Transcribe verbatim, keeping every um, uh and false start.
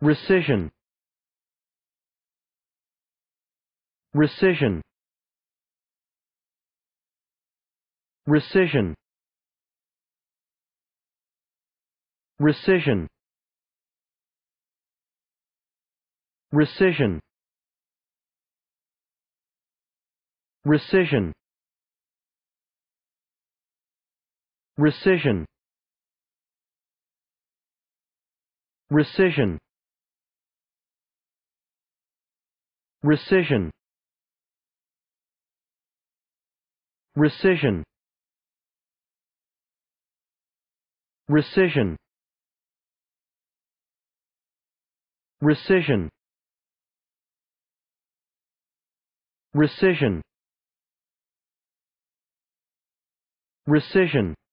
Rescission. Rescission. Rescission. Rescission. Rescission. Rescission. Rescission. Rescission. Rescission. Rescission. Rescission. Rescission. Rescission. Rescission.